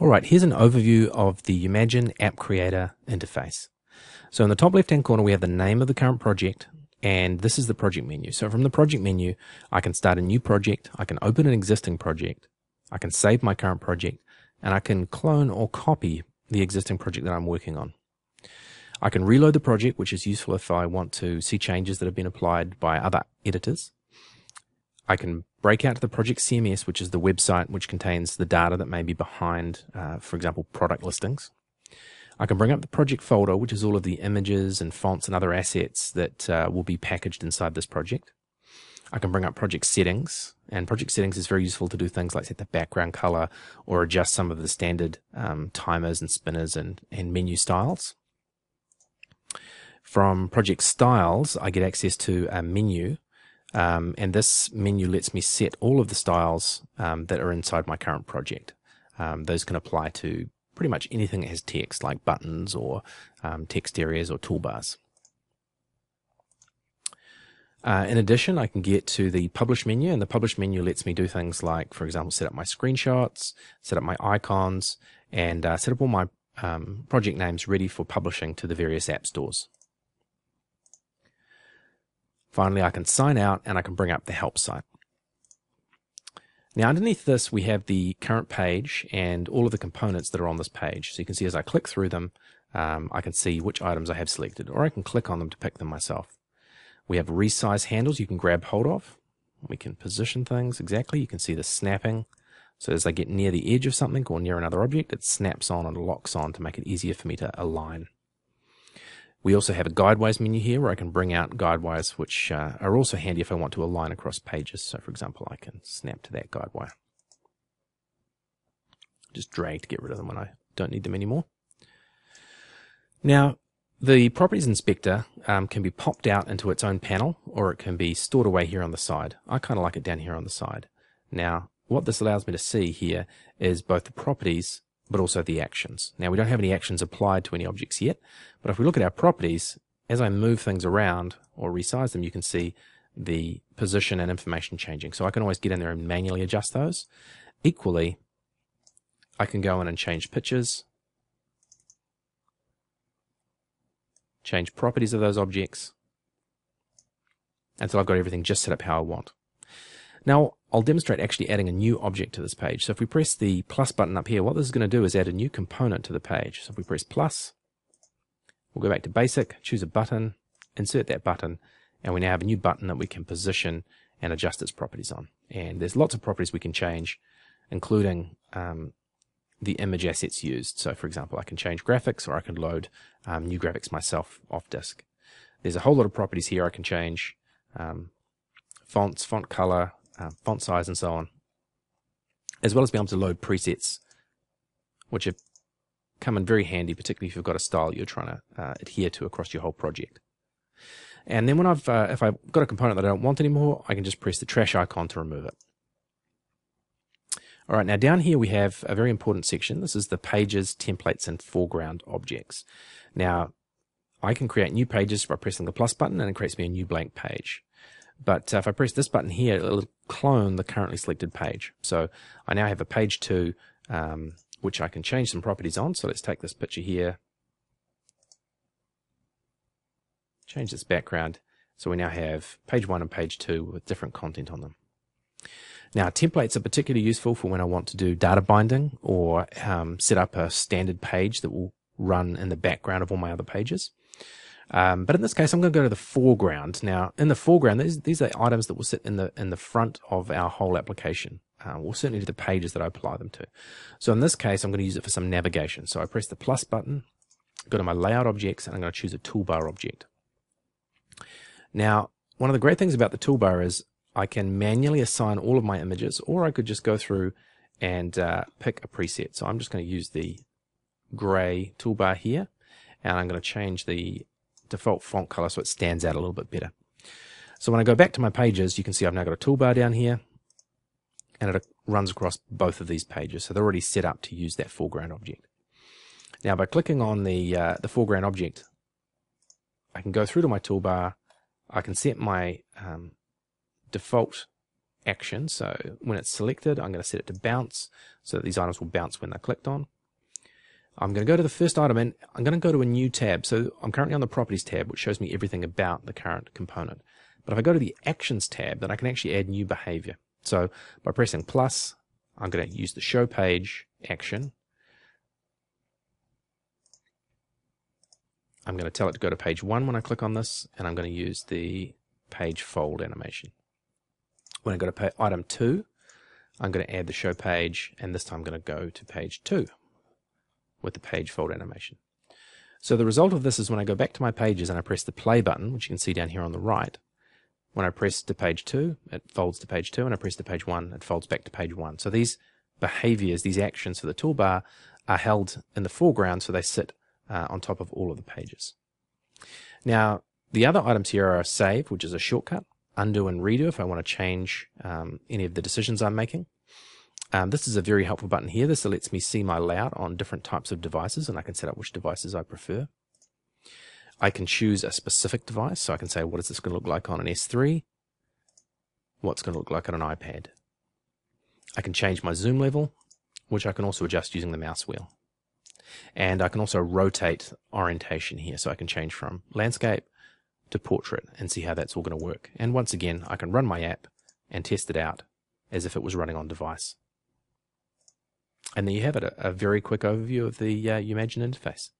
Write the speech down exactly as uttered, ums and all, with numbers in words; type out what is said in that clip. Alright, here's an overview of the Umagine App Creator interface. So in the top left hand corner we have the name of the current project, and this is the project menu. So from the project menu I can start a new project, I can open an existing project, I can save my current project, and I can clone or copy the existing project that I'm working on. I can reload the project, which is useful if I want to see changes that have been applied by other editors. I can break out to the project C M S, which is the website which contains the data that may be behind, uh, for example, product listings. I can bring up the project folder, which is all of the images and fonts and other assets that uh, will be packaged inside this project. I can bring up project settings, and project settings is very useful to do things like set the background color or adjust some of the standard um, timers and spinners and, and menu styles. From project styles, I get access to a menu, um, and this menu lets me set all of the styles um, that are inside my current project. Um, those can apply to pretty much anything that has text, like buttons or um, text areas or toolbars. Uh, in addition, I can get to the publish menu, and the publish menu lets me do things like, for example, set up my screenshots, set up my icons, and uh, set up all my um, project names ready for publishing to the various app stores. Finally, I can sign out and I can bring up the help site. Now underneath this we have the current page and all of the components that are on this page. So you can see as I click through them, um, I can see which items I have selected, or I can click on them to pick them myself. We have resize handles you can grab hold of. We can position things exactly. You can see the snapping. So as I get near the edge of something or near another object, it snaps on and locks on to make it easier for me to align. We also have a guidewires menu here where I can bring out guidewires, which uh, are also handy if I want to align across pages. So for example, I can snap to that guidewire. Just drag to get rid of them when I don't need them anymore. Now, the Properties Inspector um, can be popped out into its own panel, or it can be stored away here on the side. I kind of like it down here on the side. Now, what this allows me to see here is both the properties but also the actions. Now, we don't have any actions applied to any objects yet, but if we look at our properties, as I move things around or resize them, you can see the position and information changing. So I can always get in there and manually adjust those. Equally, I can go in and change pictures, change properties of those objects until I've got everything just set up how I want. Now I'll demonstrate actually adding a new object to this page. So if we press the plus button up here, what this is going to do is add a new component to the page. So if we press plus, we'll go back to basic, choose a button, insert that button, and we now have a new button that we can position and adjust its properties on. And there's lots of properties we can change, including um, the image assets used. So for example, I can change graphics, or I can load um, new graphics myself off disk. There's a whole lot of properties here I can change. Um, fonts, font color, uh, font size, and so on. As well as being able to load presets, which have come in very handy, particularly if you've got a style you're trying to uh, adhere to across your whole project. And then when I've, uh, if I've got a component that I don't want anymore, I can just press the trash icon to remove it. All right, now down here we have a very important section. This is the pages, templates, and foreground objects. Now, I can create new pages by pressing the plus button, and it creates me a new blank page. But uh, if I press this button here, it'll clone the currently selected page. So I now have a page two, um, which I can change some properties on. So let's take this picture here, change this background. So we now have page one and page two with different content on them. Now, templates are particularly useful for when I want to do data binding or um, set up a standard page that will run in the background of all my other pages. Um, but in this case, I'm going to go to the foreground. Now, in the foreground, these, these are items that will sit in the in the front of our whole application, uh, or certainly to the pages that I apply them to. So in this case, I'm going to use it for some navigation. So I press the plus button, go to my layout objects, and I'm going to choose a toolbar object. Now, one of the great things about the toolbar is I can manually assign all of my images, or I could just go through and uh, pick a preset. So I'm just going to use the gray toolbar here, and I'm going to change the default font color so it stands out a little bit better. So when I go back to my pages, you can see I've now got a toolbar down here, and it runs across both of these pages. So they're already set up to use that foreground object. Now by clicking on the, uh, the foreground object, I can go through to my toolbar, I can set my um, default action. So when it's selected, I'm going to set it to bounce so that these items will bounce when they're clicked on. I'm going to go to the first item and I'm going to go to a new tab. So I'm currently on the properties tab, which shows me everything about the current component. But if I go to the actions tab, then I can actually add new behavior. So by pressing plus, I'm going to use the show page action. I'm going to tell it to go to page one when I click on this, and I'm going to use the page fold animation. When I go to item two, I'm going to add the show page, and this time I'm going to go to page two with the page fold animation. So the result of this is when I go back to my pages and I press the play button, which you can see down here on the right, when I press to page two, it folds to page two, and I press to page one, it folds back to page one. So these behaviors, these actions for the toolbar are held in the foreground, so they sit uh, on top of all of the pages. Now, the other items here are save, which is a shortcut, undo and redo if I want to change um, any of the decisions I'm making. Um, this is a very helpful button here. This lets me see my layout on different types of devices, and I can set up which devices I prefer. I can choose a specific device, so I can say what is this going to look like on an S three, what's going to look like on an iPad. I can change my zoom level, which I can also adjust using the mouse wheel. And I can also rotate orientation here, so I can change from landscape to portrait and see how that's all going to work. And once again, I can run my app and test it out as if it was running on device. And there you have it, a, a very quick overview of the uh, Umagine interface.